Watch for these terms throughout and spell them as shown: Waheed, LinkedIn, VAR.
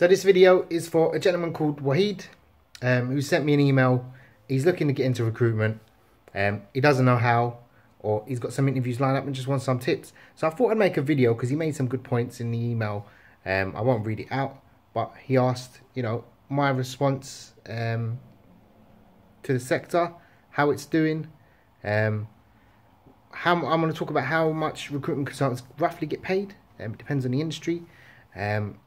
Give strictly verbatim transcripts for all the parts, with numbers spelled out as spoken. So this video is for a gentleman called Waheed, um, who sent me an email. He's looking to get into recruitment. Um, he doesn't know how, or he's got some interviews lined up and just wants some tips. So I thought I'd make a video because he made some good points in the email. Um, I won't read it out, but he asked, you know, my response um, to the sector, how it's doing. Um, how I'm going to talk about how much recruitment consultants roughly get paid. Um, it depends on the industry, um,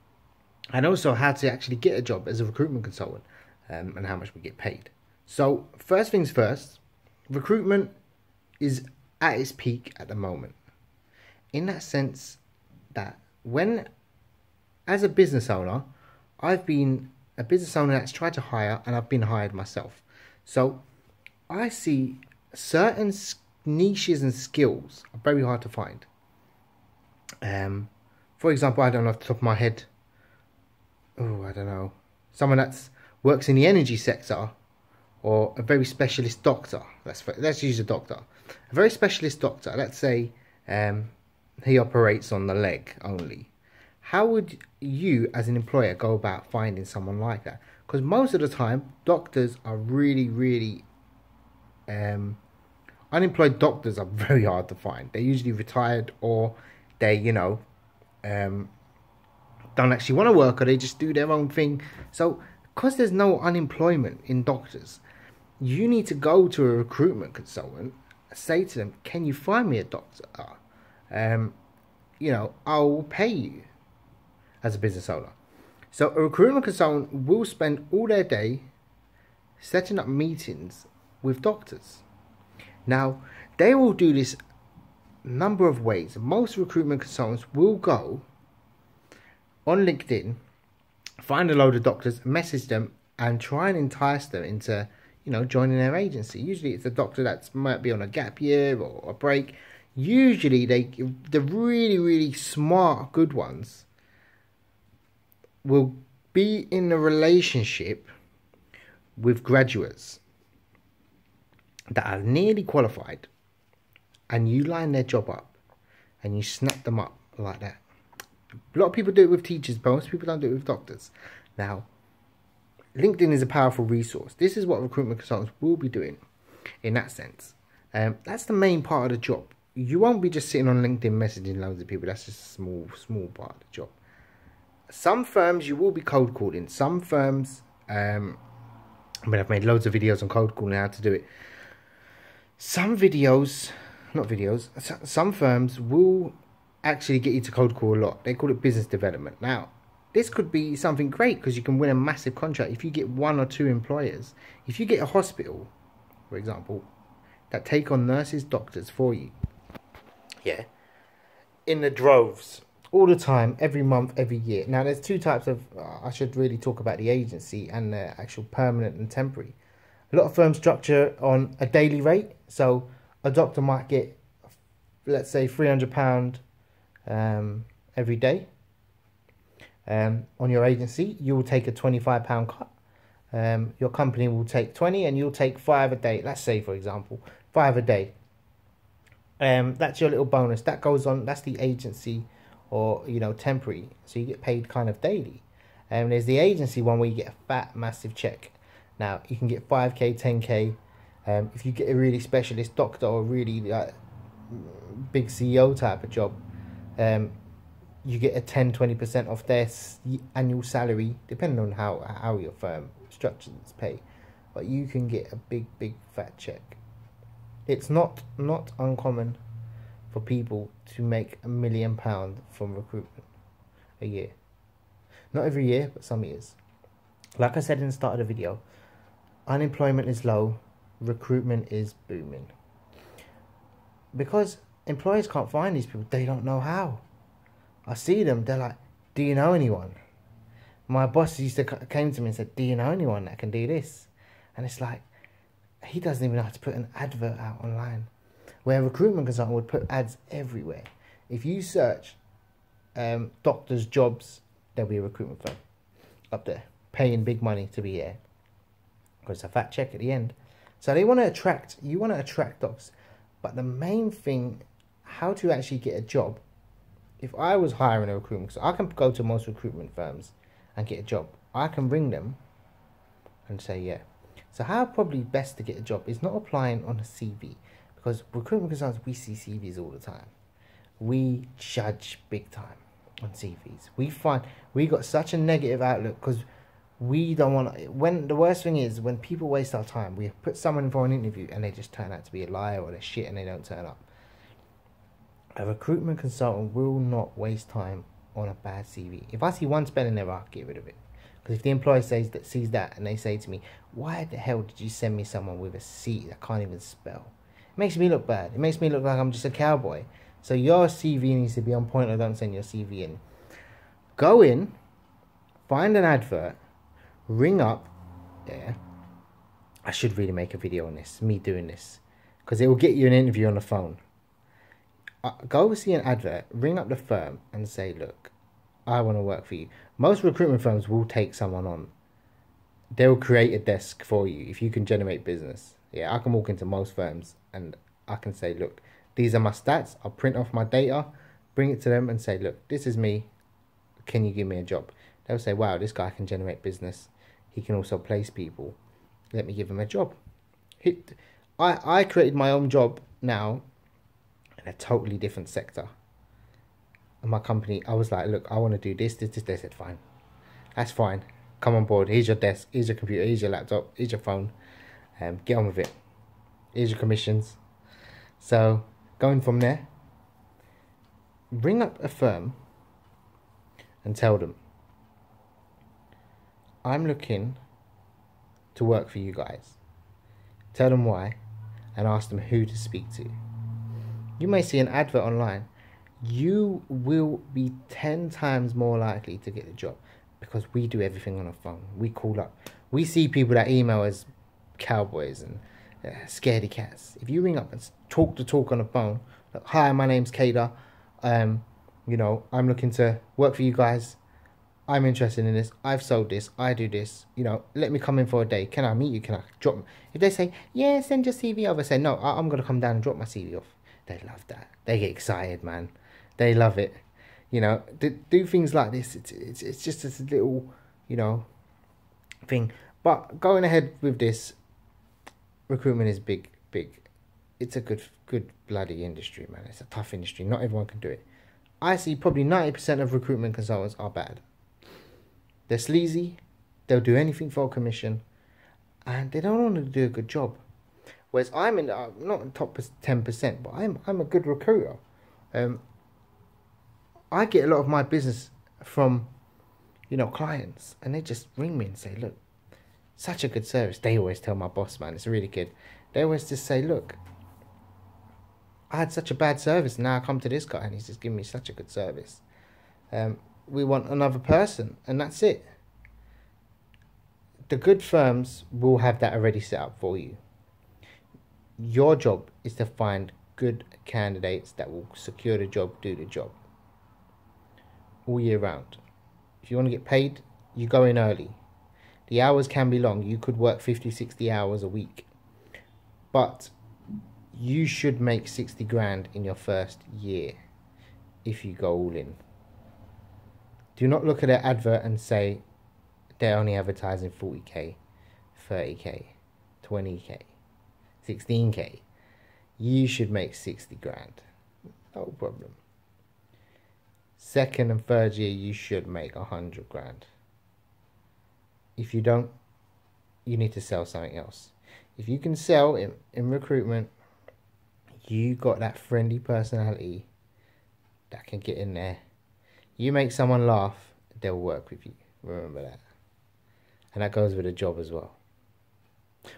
and also how to actually get a job as a recruitment consultant, um, and how much we get paid. So first things first, recruitment is at its peak at the moment, in that sense that when, as a business owner, I've been a business owner that's tried to hire, and I've been hired myself. So I see certain niches and skills are very hard to find. Um, for example, I don't know off the top of my head, oh, I don't know, someone that works in the energy sector, or a very specialist doctor. Let's, let's use a doctor. A very specialist doctor, let's say um, he operates on the leg only. How would you, as an employer, go about finding someone like that? Because most of the time, doctors are really, really... Um, unemployed doctors are very hard to find. They're usually retired, or they, you know, um, don't actually want to work, or they just do their own thing. So, because there's no unemployment in doctors, you need to go to a recruitment consultant, say to them, can you find me a doctor? Um, you know, I'll pay you as a business owner. So a recruitment consultant will spend all their day setting up meetings with doctors. Now, they will do this number of ways. Most recruitment consultants will go on LinkedIn, find a load of doctors, message them, and try and entice them into, you know, joining their agency. Usually it's a doctor that might be on a gap year or a break. Usually they, the really, really smart, good ones will be in a relationship with graduates that are nearly qualified, and you line their job up and you snap them up like that. A lot of people do it with teachers, but most people don't do it with doctors. Now, LinkedIn is a powerful resource. This is what recruitment consultants will be doing in that sense. Um, that's the main part of the job. You won't be just sitting on LinkedIn messaging loads of people. That's just a small, small part of the job. Some firms you will be cold calling. Some firms, um, I mean, I've made loads of videos on cold calling, how to do it. Some videos, not videos, some firms will actually get you to cold call a lot. They call it business development. Now, this could be something great because you can win a massive contract if you get one or two employers. If you get a hospital, for example, that take on nurses, doctors for you, yeah, in the droves, all the time, every month, every year. Now, there's two types of, uh, I should really talk about the agency and the actual permanent and temporary. A lot of firms structure on a daily rate. So a doctor might get, let's say, three hundred pounds um, every day. Um, on your agency, you will take a twenty-five pound cut. Um, your company will take twenty, and you'll take five a day. Let's say, for example, five a day. Um, that's your little bonus. That goes on, that's the agency or, you know, temporary. So you get paid kind of daily. And um, there's the agency one where you get a fat, massive check. Now, you can get five K, ten K. Um, if you get a really specialist doctor or really uh, big C E O type of job, um, you get a ten, twenty percent off their annual salary, depending on how, how your firm structures its pay. But you can get a big, big fat check. It's not, not uncommon for people to make a million pounds from recruitment a year. Not every year, but some years. Like I said in the start of the video, unemployment is low, recruitment is booming. Because employers can't find these people, they don't know how. I see them, they're like, do you know anyone? My boss used to came to me and said, do you know anyone that can do this? And it's like, he doesn't even know how to put an advert out online. Where a recruitment consultant would put ads everywhere. If you search um, doctors' jobs, there'll be a recruitment firm up there, paying big money to be here, because it's a fat check at the end. So they want to attract, you want to attract docs. But the main thing, how to actually get a job, if I was hiring a recruitment, so I can go to most recruitment firms and get a job, I can ring them and say yeah. So how probably best to get a job is not applying on a C V, because recruitment consultants, we see C Vs all the time. We judge big time on C Vs. We find we got such a negative outlook because we don't want. When the worst thing is when people waste our time, we put someone in for an interview and they just turn out to be a liar or they're shit and they don't turn up. A recruitment consultant will not waste time on a bad C V. If I see one spelling error, I'll get rid of it. Because if the employer says that sees that and they say to me, why the hell did you send me someone with a C that can't even spell? It makes me look bad. It makes me look like I'm just a cowboy. So your C V needs to be on point, or don't send your C V in. Go in, find an advert, ring up. Yeah. I should really make a video on this, me doing this. Because it will get you an interview on the phone. Uh, go see an advert, ring up the firm and say, look, I want to work for you. Most recruitment firms will take someone on. They'll create a desk for you if you can generate business. Yeah, I can walk into most firms and I can say, look, these are my stats. I'll print off my data, bring it to them and say, look, this is me. Can you give me a job? They'll say, wow, this guy can generate business. He can also place people. Let me give him a job. He, I, I created my own job now in a totally different sector. And my company, I was like, look, I want to do this, this, this. They said, fine. That's fine. Come on board. Here's your desk. Here's your computer. Here's your laptop. Here's your phone. Um, get on with it. Here's your commissions. So, going from there, bring up a firm and tell them, I'm looking to work for you guys. Tell them why and ask them who to speak to. You may see an advert online. You will be ten times more likely to get the job because we do everything on a phone. We call up. We see people that email as cowboys and uh, scaredy cats. If you ring up and talk the talk on the phone, like, hi, my name's Kader. Um, you know, I'm looking to work for you guys. I'm interested in this. I've sold this. I do this. You know, let me come in for a day. Can I meet you? Can I drop? If they say, yeah, send your C V over. I say, no, I I'm going to come down and drop my C V off. They love that. They get excited, man. They love it, you know. Do, do things like this. It's it's it's just this little, you know, thing. But going ahead with this, recruitment is big, big. It's a good, good bloody industry, man. It's a tough industry. Not everyone can do it. I see probably ninety percent of recruitment consultants are bad. They're sleazy. They'll do anything for a commission, and they don't want to do a good job. Whereas I'm in the, not in the top ten percent, but I'm I'm a good recruiter. Um. I get a lot of my business from, you know, clients, and they just ring me and say, look, such a good service. They always tell my boss, man, it's really good. They always just say, look, I had such a bad service, and now I come to this guy, and he's just giving me such a good service. Um, we want another person, and that's it. The good firms will have that already set up for you. Your job is to find good candidates that will secure the job, do the job. All year round. If you want to get paid, you go in early. The hours can be long. You could work fifty, sixty hours a week. But you should make sixty grand in your first year if you go all in. Do not look at an advert and say they're only advertising forty K, thirty K, twenty K, sixteen K. You should make sixty grand. No problem. Second and third year, you should make a hundred grand. If you don't, you need to sell something else. If you can sell in, in recruitment, you got that friendly personality that can get in there. You make someone laugh, they'll work with you. Remember that. And that goes with a job as well.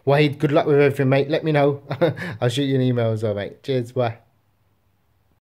Waheed, good luck with everything, mate. Let me know. I'll shoot you an email as well, mate. Cheers, bye.